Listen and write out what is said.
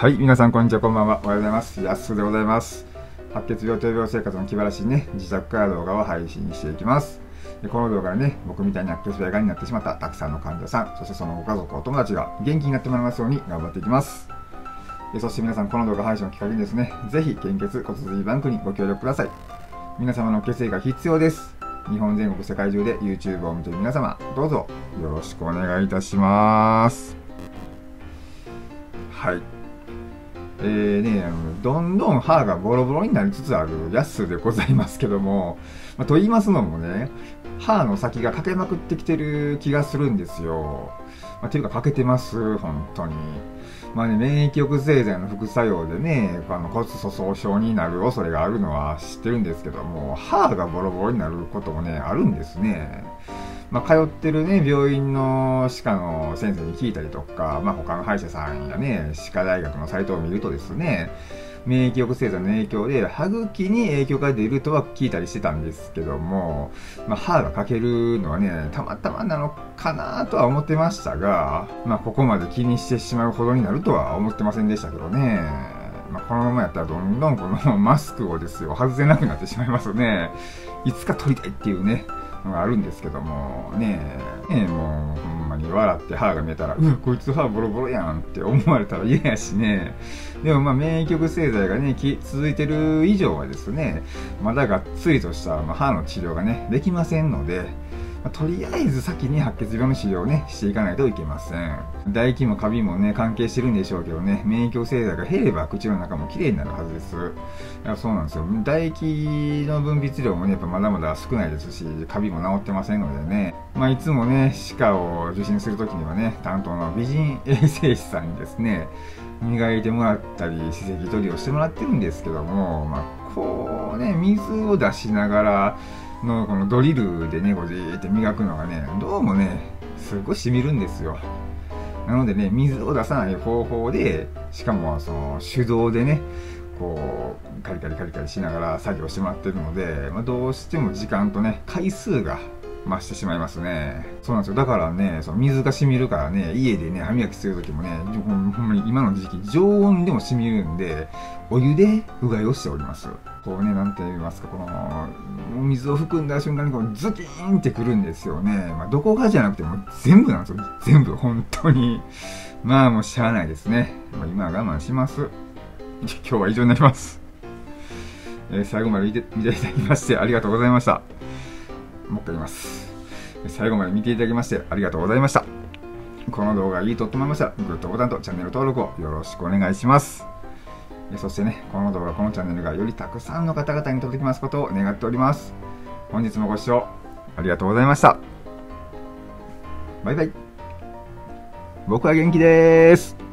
はい、皆さんこんにちは、こんばんは、おはようございます。やっすーでございます。白血病闘病生活の気晴らしいね、自宅から動画を配信していきます。でこの動画でね、僕みたいに白血病がんになってしまったたくさんの患者さん、そしてそのご家族、お友達が元気になってもらいますように頑張っていきます。そして皆さん、この動画配信をきっかけにですね、ぜひ献血骨髄バンクにご協力ください。皆様の血液が必要です。日本全国、世界中で YouTube を見ている皆様、どうぞよろしくお願いいたします。はい、どんどん歯がボロボロになりつつあるやっすーでございますけども、と言いますのもね、歯の先が欠けまくってきてる気がするんですよ。というか欠けてます、本当に。免疫抑制剤の副作用でね、骨粗鬆症になる恐れがあるのは知ってるんですけども、歯がボロボロになることもね、あるんですね。通ってるね、病院の歯科の先生に聞いたりとか、他の歯医者さんやね、歯科大学のサイトを見るとですね、免疫抑制剤の影響で歯茎に影響が出るとは聞いたりしてたんですけども、歯が欠けるのはね、たまたまなのかなとは思ってましたが、ここまで気にしてしまうほどになるとは思ってませんでしたけどね。このままやったらどんどんこのマスクをですよ、外せなくなってしまいますね。いつか取りたいっていうね、のがあるんですけどもね、もうほんまに笑って歯が見えたら、うわ、こいつ歯ボロボロやんって思われたら嫌やしね。でも免疫抑制剤がね、続いてる以上はですね、まだがっつりとした歯の治療がね、できませんので、とりあえず先に白血病の治療をね、していかないといけません。唾液もカビもね、関係してるんでしょうけどね、免疫抑制剤が減れば口の中もきれいになるはずです。そうなんですよ。唾液の分泌量もね、やっぱまだまだ少ないですし、カビも治ってませんのでね、いつもね、歯科を受診するときにはね、担当の美人衛生士さんにですね、磨いてもらったり、歯石取りをしてもらってるんですけども、こうね、水を出しながらのこのドリルでね、こうじーって磨くのがね、どうもね、すごいしみるんですよ。なのでね、水を出さない方法で、しかもその手動でね、こうカリカリカリカリしながら作業してもらってるので、どうしても時間とね、回数が増してしまいますね。そうなんですよ。だからね、その水がしみるからね、家でね、歯磨きするときもね、ほんまに今の時期常温でもしみるんで、お湯でうがいをしております。こうね、なんて言いますか、この水を含んだ瞬間にこうズキーンってくるんですよね。どこがじゃなくても全部なんですよ。全部本当に。もうしゃあないですね。今は我慢します。今日は以上になります。最後まで見ていただきましてありがとうございました。もう一回言います。最後まで見ていただきましてありがとうございました。この動画がいいと思いましたら、グッドボタンとチャンネル登録をよろしくお願いします。そしてね、この動画、このチャンネルがよりたくさんの方々に届きますことを願っております。本日もご視聴ありがとうございました。バイバイ。僕は元気です。